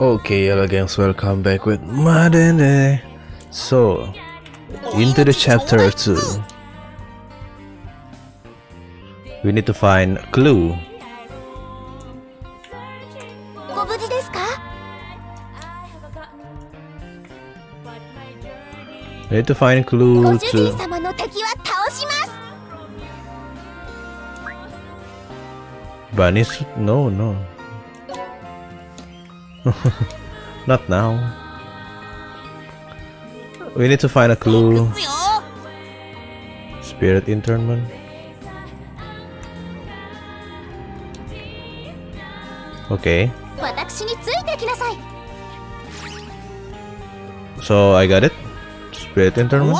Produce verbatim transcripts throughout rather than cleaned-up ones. Okay, hello guys, welcome back with Madene. So, into the chapter two. We need to find a clue. We need to find a clue to... Banish? No, no. Not now. We need to find a clue. Spirit internment. Okay. So I got it. Spirit internment.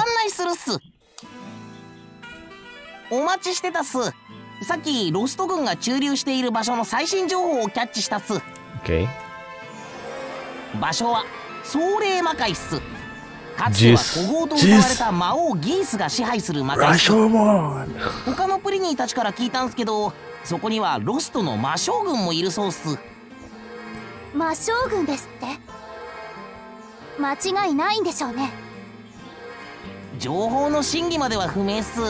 Okay. 場所は壮麗魔界っす。かつては古豪と呼ばれた魔王ギースが支配する魔界っす。他のプリニーたちから聞いたんすけど、そこにはロストの魔将軍もいるそうっす。魔将軍ですって？間違いないんでしょうね。情報の真偽までは不明っす。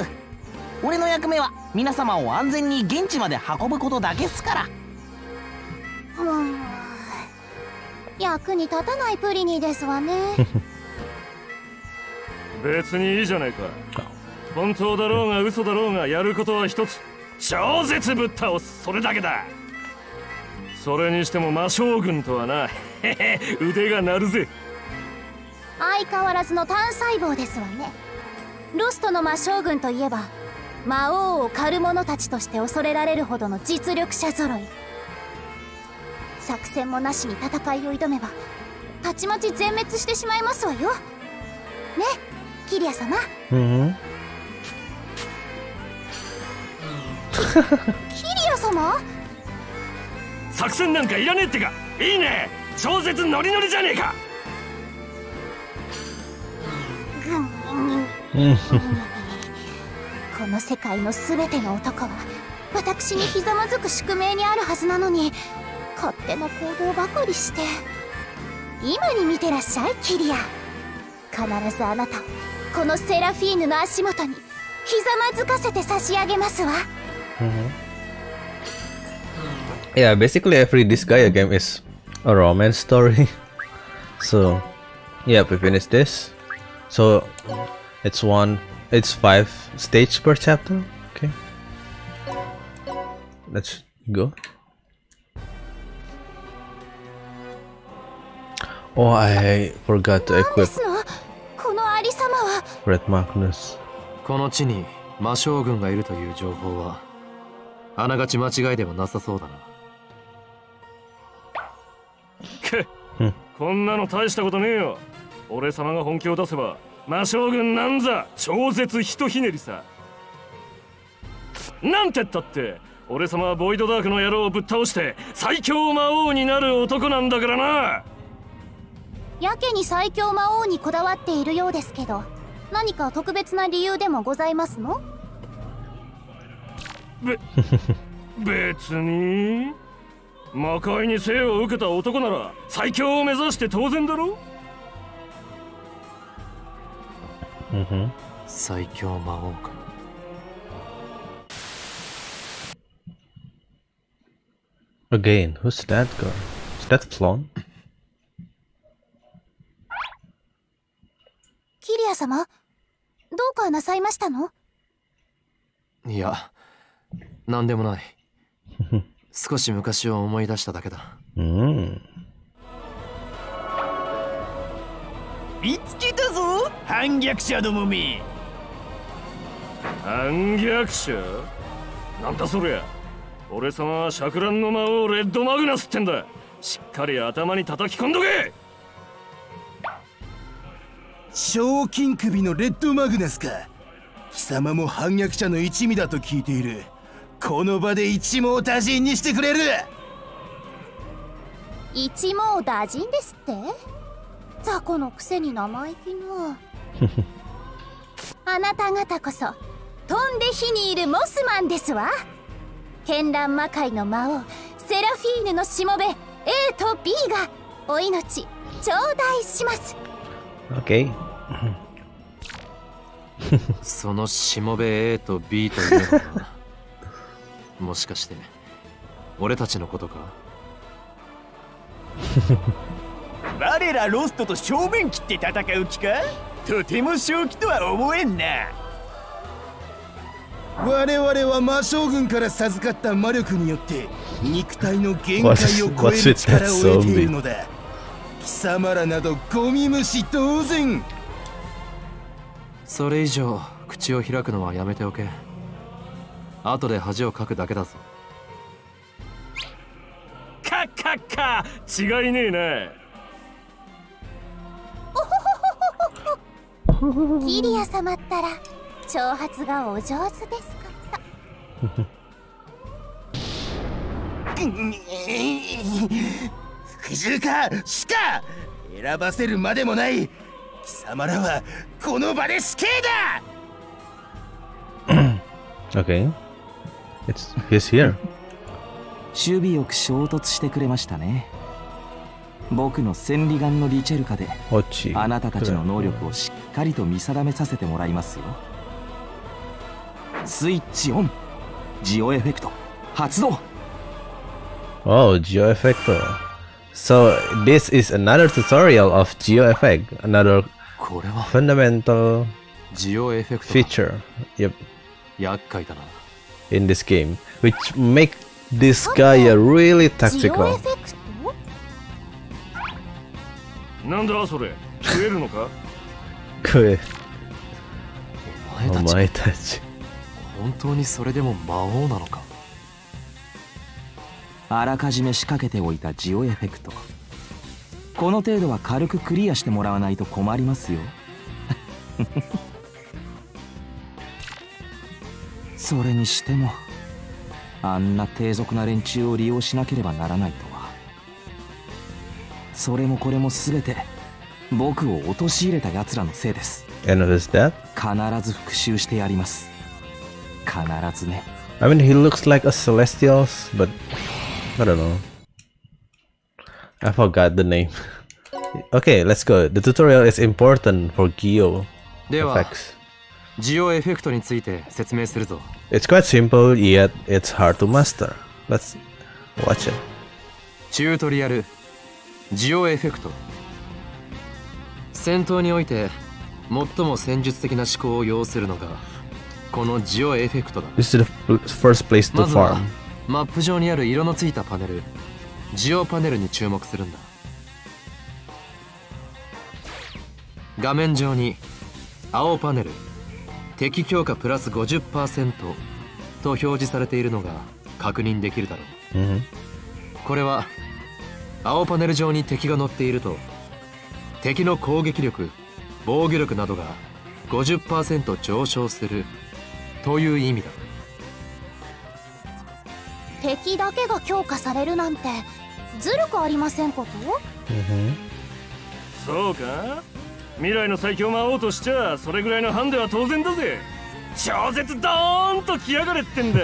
俺の役目は皆様を安全に現地まで運ぶことだけっすから。うん、 役に立たないプリニーですわね。別にいいじゃないか。本当だろうが嘘だろうがやることは一つ、超絶ぶっ倒す、それだけだ。それにしても魔将軍とはな、腕が鳴るぜ。相変わらずの単細胞ですわね。ロストの魔将軍といえば魔王を狩る者たちとして恐れられるほどの実力者揃い。 作戦もなしに戦いを挑めばたちまち全滅してしまいますわよ。ね、キリア様。うん。キリア様、作戦なんかいらねえってか。いいね、超絶ノリノリじゃねえか。この世界の全ての男は私にひざまずく宿命にあるはずなのに、 勝手な行動ばかりして。今に見てらっしゃい、キリア。必ずあなたをこのセラフィーヌの足元にひざまずかせて差し上げますわ。Yeah, basically every Disgaea game is a romance story. So, yeah, we finished this. So, it's one, it's five stages per chapter. Okay, let's go. Oh, I forgot to equip Red Magnus. この地に魔将軍がいるという情報はあながち間違いではなさそうだな。こんなの大したことねえよ。俺様が本気を出せば魔将軍なんざ超絶ひとひねりさ。なんてったって俺様はボイドダークの野郎をぶっ倒して最強魔王になる男なんだからな。 やけに最強魔王にこだわっているようですけど、何か特別な理由でもございますの？べ、別に魔界に生を受けた男なら最強を目指して当然だろ。最強魔王か。Again, who's that girl? Is that Flon? キリア様、どうかなさいましたの？いや、なんでもない。少し昔を思い出しただけだ。うん。見つけたぞ、反逆者どもめ。反逆者？なんだそりゃ。俺様は錯乱の魔王レッドマグナスってんだ。しっかり頭に叩き込んどけ。 賞金首のレッドマグナスか。貴様も反逆者の一味だと聞いている。この場で一網打尽にしてくれる。一網打尽ですって？雑魚のくせに生意気な。あなた方こそ飛んで火にいるモスマンですわ。絢爛魔界の魔王セラフィーヌのしもべ エー と ビー がお命頂戴します。 OK そのしもべ A と B というのはもしかして俺たちのことか？我らロストと正面切って戦う気か？とても正気とは思えんな。我々は魔将軍から授かった魔力によって肉体の限界を超える力を得ているのだ。貴様らなどゴミ虫同然。それ以上口を開くのはやめておけ。後で恥をかくだけだぞ。カッカッカー違いねえな。キリア様ったら挑発がお上手ですかと。服従かしか選ばせるまでもない。貴様らはこの場で死刑だ。 OK It's he's here。 守備よく衝突してくれましたね。僕の千里眼のリチェルカであなたたちの能力をしっかりと見定めさせてもらいますよ。スイッチオン、ジオエフェクト発動。 Oh, Geo Effect. So this is another tutorial of Geo Effect, another fundamental feature yep. in this game, which make this guy really tactical. なんだそれ、食えるのか？食え。お前たち。本当にそれでも魔王なのか？あらかじめ仕掛けておいたジオエフェクト。この程度は軽くクリアしてもらわないと困りますよ。それにしても、あんな低俗な連中を利用しなければならないと。それもこれもすべて僕を陥れた奴らのせいです。必ず復讐してやります。必ずね。I mean, he looks like a celestial, but I don't know. I forgot the name. Okay, let's go. The tutorial is important for Geo Effects. ジオエフェクトについて説明するぞ。It's quite simple, yet it's hard to master. Let's watch it. チュートリアル。ジオエフェクト。戦闘において最も戦術的な思考を要するのがこのジオエフェクトだ。This is the first place to farm. まずはマップ上にある色のついたパネル、ジオパネルに注目するんだ。画面上に青パネル、敵強化プラス ごじゅっパーセント と表示されているのが確認できるだろう。Mm hmm. これは青パネル上に敵が乗っていると敵の攻撃力、防御力などが ごじゅっパーセント 上昇するという意味だ。敵だけが強化されるなんてずるくありませんこと？そうか？未来の最強魔王としちゃそれぐらいのハンデは当然だぜ。超絶ドーンと来やがれってんだ。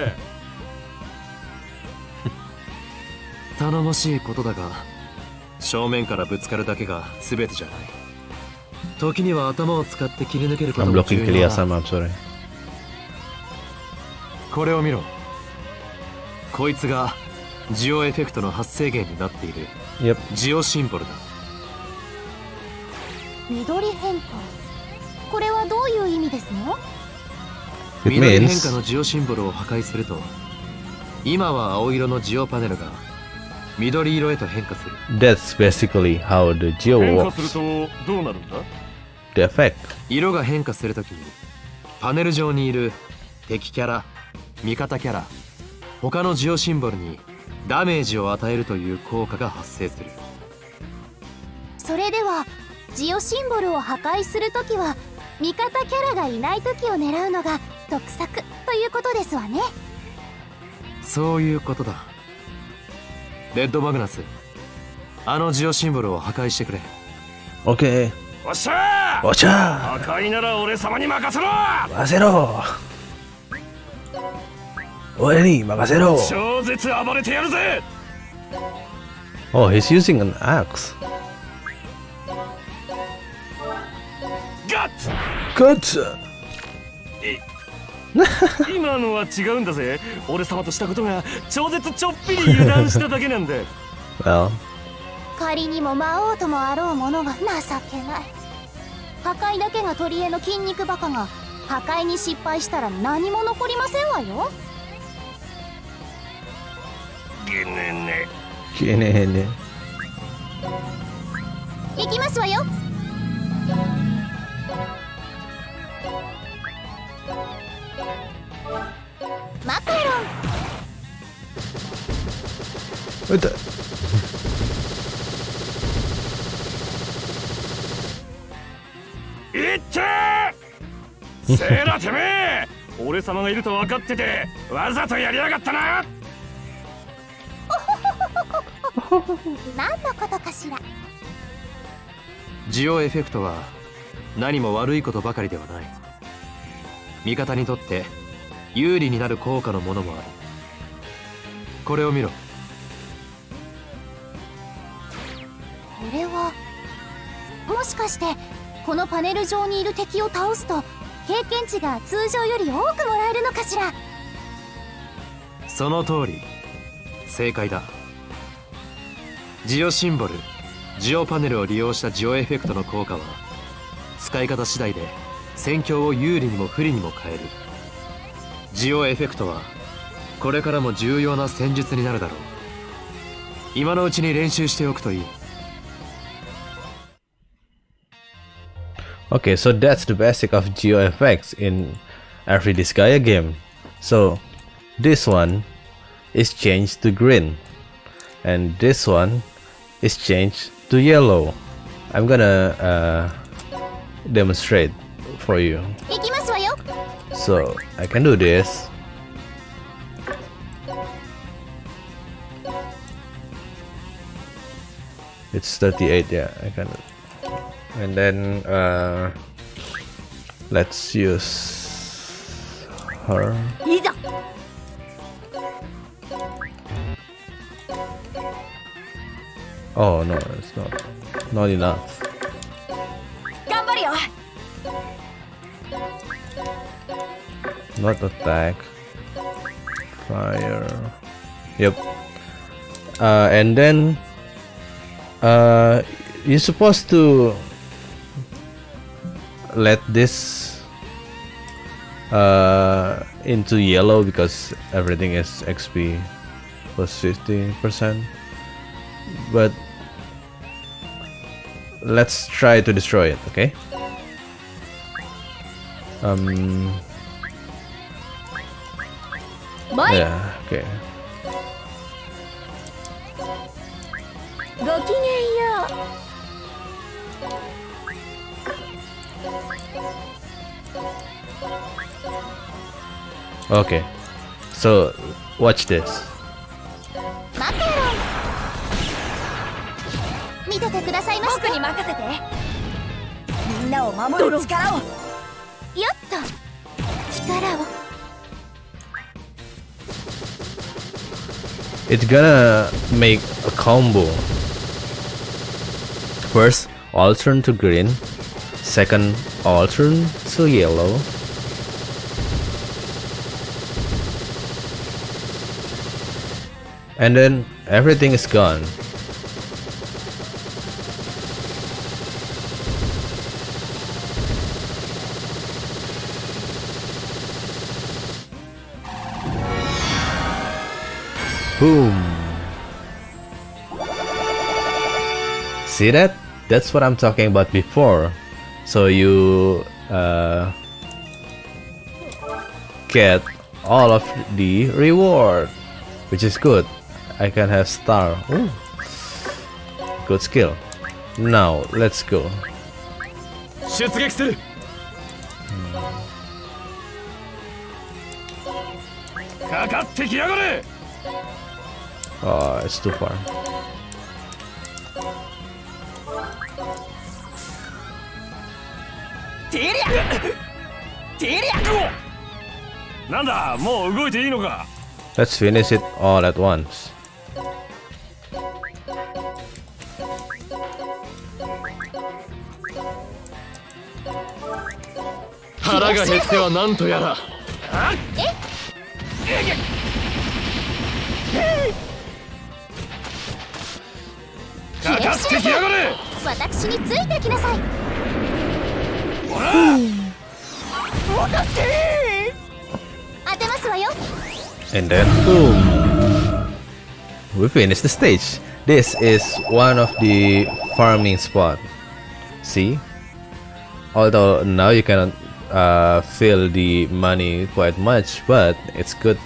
頼もしいことだが正面からぶつかるだけが全てじゃない。時には頭を使って切り抜けることも重要だ。これを見ろ。こいつがジオエフェクトの発生源になっている Yep. ジオシンボルだ。緑変化、これはどういう意味ですの？ It means... 緑変化のジオシンボルを破壊すると今は青色のジオパネルが緑色へと変化する。 That's basically how the geo works. 変化するとどうなるんだ？ The effect. 色が変化するときにパネル上にいる敵キャラ、味方キャラ、他のジオシンボルにダメージを与えるという効果が発生する。それではジオシンボルを破壊するときは味方キャラがいないときを狙うのが得策ということですわね。そういうことだ。レッドマグナス、あのジオシンボルを破壊してくれ。オッケー。おっしゃー。おっしゃー。破壊なら俺様に任せろ。任せろ。俺に任せろ。超絶暴れてやるぜ。Oh, he's using an axe. カッツ今のは違うんだぜ。俺様としたことが超絶ちょっぴり油断しただけなんだ。well. 仮にも魔王ともあろうものが情けない。破壊だけが取り柄の筋肉バカが破壊に失敗したら何も残りませんわよ。ゲネネゲネネ。行きますわよ。マカロン。うた。いったー。せーらてめえ。俺様がいると分かっててわざとやりやがったな。何のことかしら。ジオエフェクトは何も悪いことばかりではない。味方にとって有利になる効果のものもある。これを見ろ。これはもしかしてこのパネル上にいる敵を倒すと経験値が通常より多くもらえるのかしら。その通り、正解だ。ジオシンボル、ジオパネルを利用したジオエフェクトの効果は使い方次第で戦況を有利にも不利にも変える。ジオエフェクトはこれからも重要な戦術になるだろう。今のうちに練習しておくといい。 Okay, so that's the basic of Geo effects in every Disgaea game. So this one is changed to green and this one is changed to yellow. I'm gonna uh, demonstrate for you. So I can do this. It's thirty-eight, yeah, I can. And then uh, let's use her. Oh no, it's not not enough. Not attack. Fire. Yep. Uh, and then uh, you're supposed to let this uh, into yellow because everything is X P plus fifty percent. But let's try to destroy it, okay? Um. Yeah, okay. Okay, so watch this. It's gonna make a combo. First, alternate to green. Second, alternate to yellow. And then everything is gone. Boom! See that? That's what I'm talking about before. So you uh, get all of the reward, which is good. I can have star. Ooh. Good skill. Now let's go. Hmm. Oh, it's too far. Let's finish it all at once. 腹が減ってはなんとやら。かかってきやがれ。私についてきなさい。ほら、私当てますわよ。And then boom. We finished the stage. This is one of the farming spot. See? Although now you cannot uh, feel the money quite much, but it's good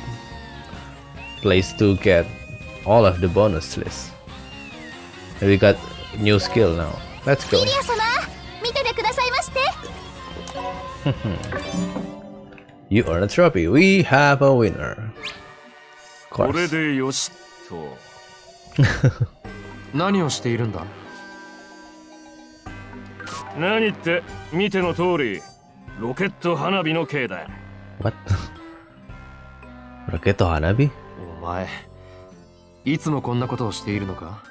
place to get all of the bonus list. And we got new skill now. Let's go. You earn a trophy. We have a winner. Of course. 何をしているんだ。何って見ての通りロケット花火の系だ。What? ロケット花火？お前いつもこんなことをしているのか。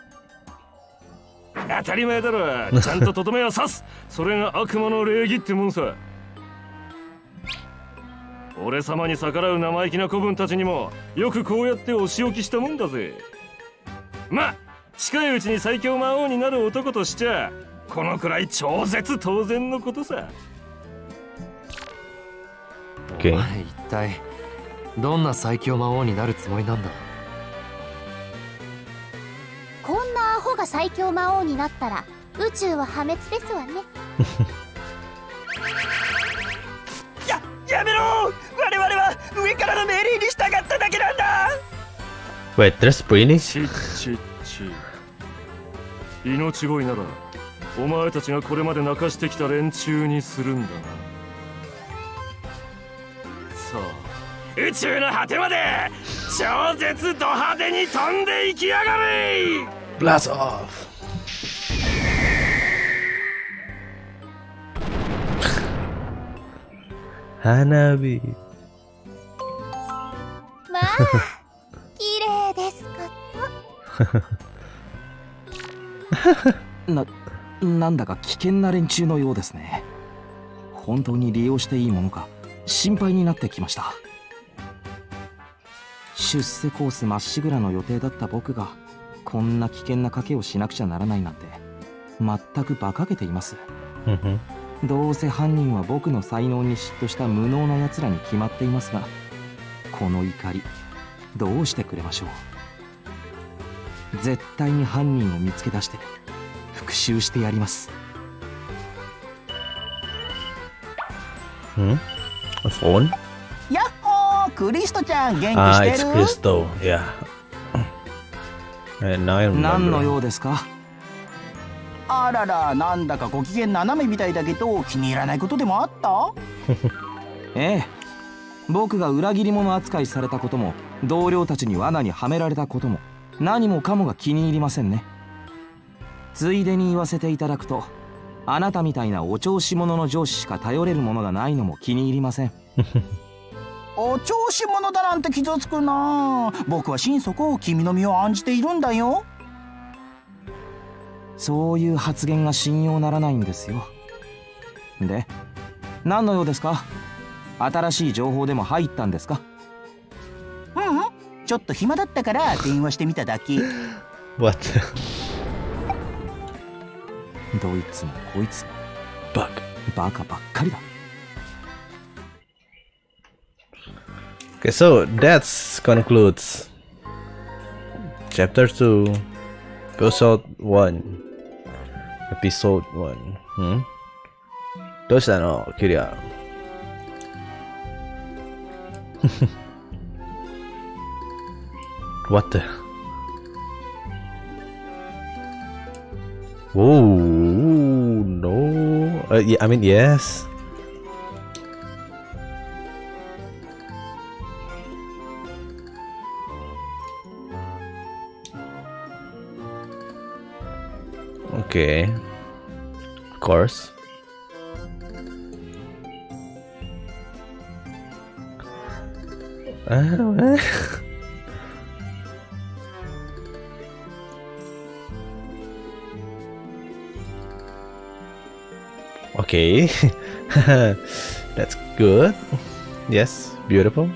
当たり前だろ。ちゃんととどめを刺す。それが悪魔の礼儀ってもんさ。俺様に逆らう生意気な子分たちにもよくこうやってお仕置きしたもんだぜ。まあ近いうちに最強魔王になる男としちゃこのくらい超絶当然のことさ。お前一体どんな最強魔王になるつもりなんだ。こんなアホが最強魔王になったら宇宙は破滅ですわね。や、やめろ。我々は上からの命令に従っただけなんだ。Wait, there's Britney? ちちち命乞いならお前たちがこれまで泣かしてきた連中にするんだな。さあ宇宙の果てまで超絶ド派手に飛んでいきやがれ。ブラストオフ。花火。まあな、なんだか危険な連中のようですね。本当に利用していいものか心配になってきました。出世コースまっしぐらの予定だった僕がこんな危険な賭けをしなくちゃならないなんて全く馬鹿げています。どうせ犯人は僕の才能に嫉妬した無能なやつらに決まっていますが、この怒りどうしてくれましょう。絶対に犯人を見つけ出して復讐してやります。ん？ヤッホー、クリストちゃん元気してる？あ、クリスト、いや。何の用ですか？あらら、なんだかご機嫌斜めみたいだけど気に入らないことでもあった？ええ、僕が裏切り者扱いされたことも同僚たちに罠にはめられたことも何もかもが気に入りませんね。ついでに言わせていただくと、あなたみたいなお調子者の上司しか頼れるものがないのも気に入りません。お調子者だなんて傷つくな。僕は心底君の身を案じているんだよ。そういう発言が信用ならないんですよ。で、何の用ですか？新しい情報でも入ったんですか？ちょっと暇だったから電話してみただけ。What? どいつもこいつもバカバカばっかりだ。Okay, so that concludes chapter two, episode one, episode one. ん？どうしたの、キリア。What the? Oh no! Uh, yeah, I mean yes. Okay, of course. I don't know. Okay. That's good. Yes, beautiful.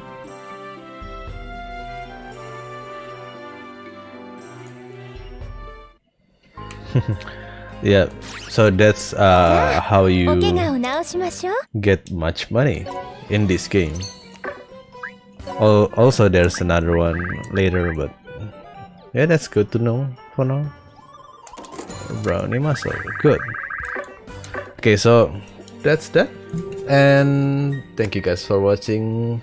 Yeah, so that's uh, how you get much money in this game. Oh, also there's another one later, but yeah, that's good to know for now. Brownie muscle, good. Okay, so that's that, and thank you guys for watching.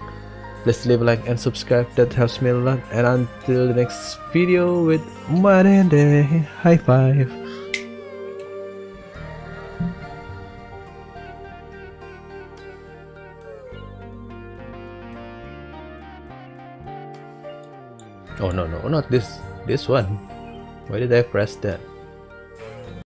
Please leave a like and subscribe, that helps me a lot. And until the next video with Marende, high five. Oh no no, not this, this one. Why did I press that?